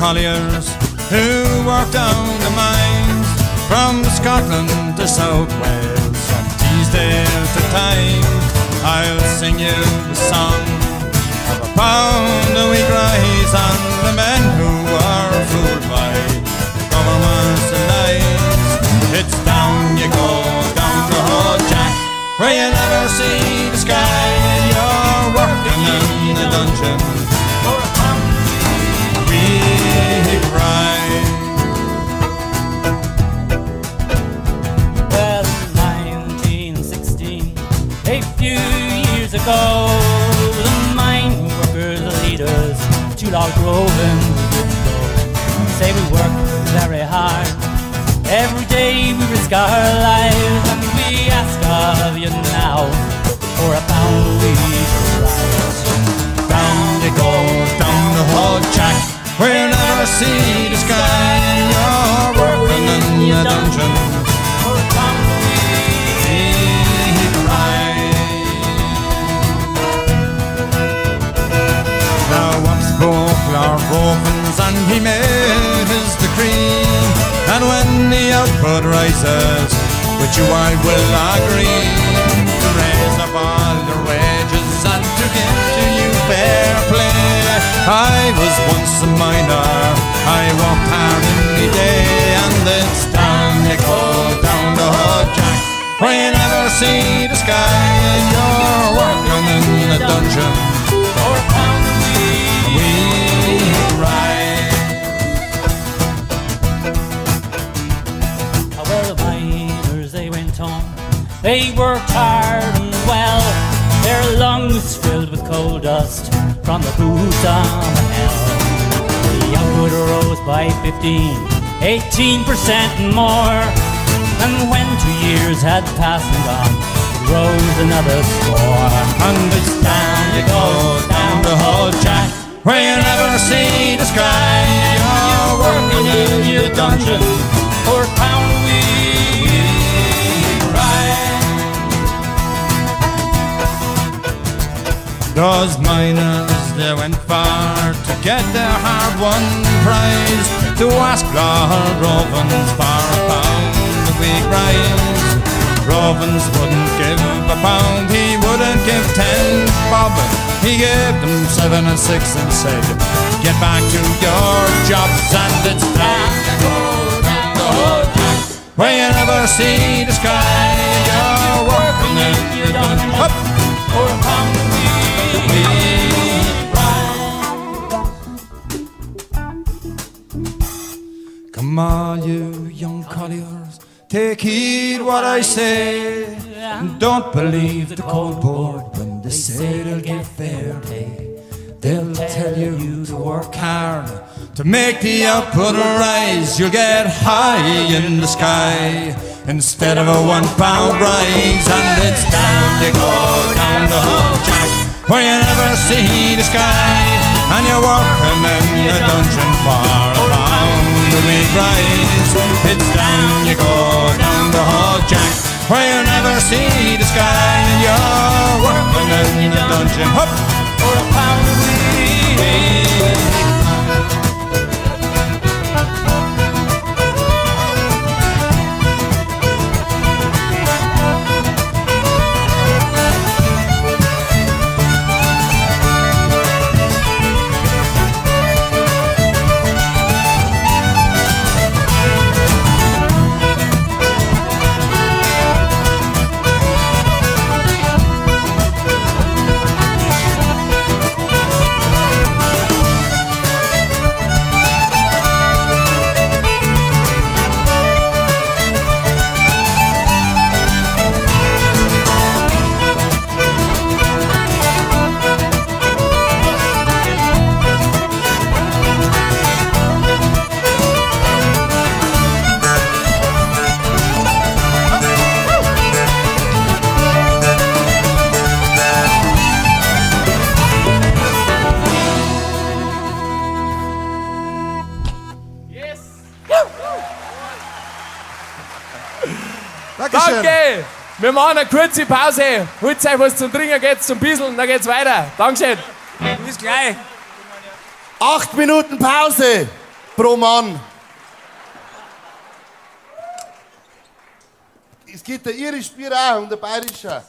colliers who worked on the mines from Scotland to South Wales. On Tuesday at the time, I'll sing you the song of a pound a week rise on the men who are fooled by governments and lies. It's down you go, down to Old Jack, where you never see the sky. You're working in the dungeon. Well, in 1916, a few years ago, the mine workers, the leaders, to Lord Robins did go. Say we work very hard, every day we risk our lives, and we ask of you now for a pound a week rise. Down you go, down the hall track, where you never see the sky. You're working in your dungeon for a pound a week rise. Now once spoke Lord Robins, and he made his decree, and when the output rises, with you I will agree, to raise up all the wages and to give to you fair play. I was once a miner, I walked hard every day, and it's down you go, down the hall track, where you never see the sky. You're working in the dungeon for a pound a week rise. However, the miners they went on, they worked hard and well, their lungs filled with coal dust from the boots on the hill. The output rose by 18% more, and when 2 years had passed and gone, it rose another score. And it's down you go, down the hall track, where you never see the sky. You're working in your dungeon for a pound a week rise. Those miners, they went far to get their hard-won prize, to ask Lord Robins for a pound a week rise. Robins wouldn't give a pound, he wouldn't give 10 bob. He gave them 7 and 6 and said, get back to your jobs. And it's down you go, down the hall track, where you never see the sky. You're working in your dungeon for a pound a week. Come all you young colliers, take heed what I say, and don't believe the cold board when they say they'll get fair pay. They'll tell you to work hard to make the output rise. You'll get high in the sky instead of a 1 pound rise. And it's down you go, down the hall track, where you never see the sky. And you're working in the dungeon for a pound a week rise. It's down you go, down the hall track, where you never see the sky. And you're working in the dungeon for a pound a week rise. Danke! Wir machen eine kurze Pause. Holt euch was zum Trinken, geht's zum Bisseln, dann geht's weiter. Dankeschön. Bis gleich. 8 Minuten Pause. Bro, Mann. Es gibt ein irisches Bier auch und ein bayerisches.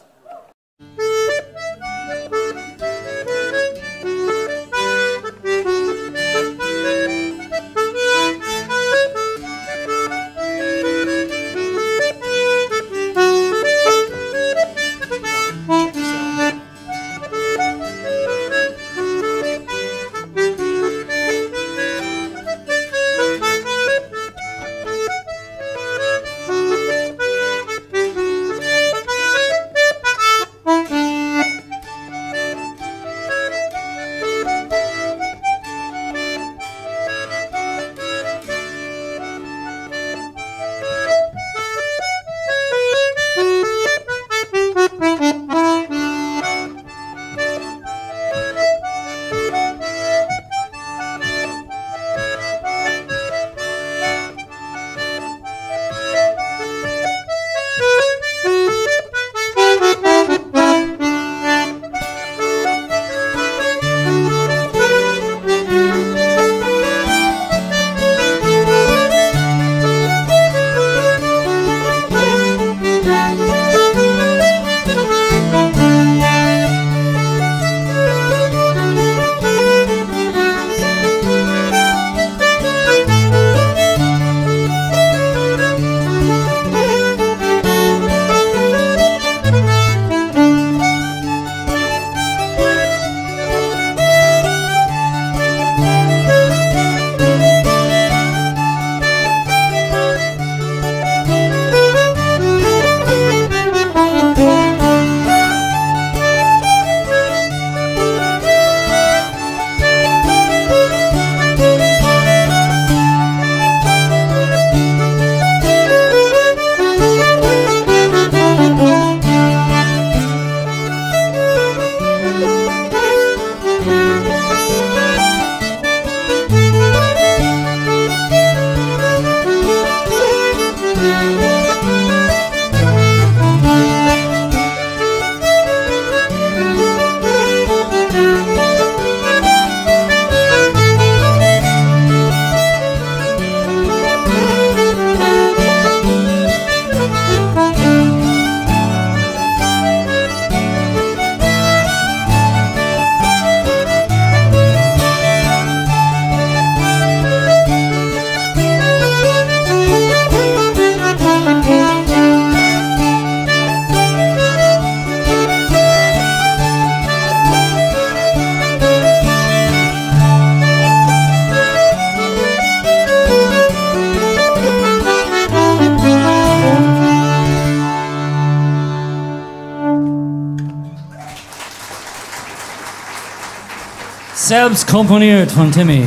Selbst komponiert von Timmy.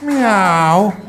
Miau.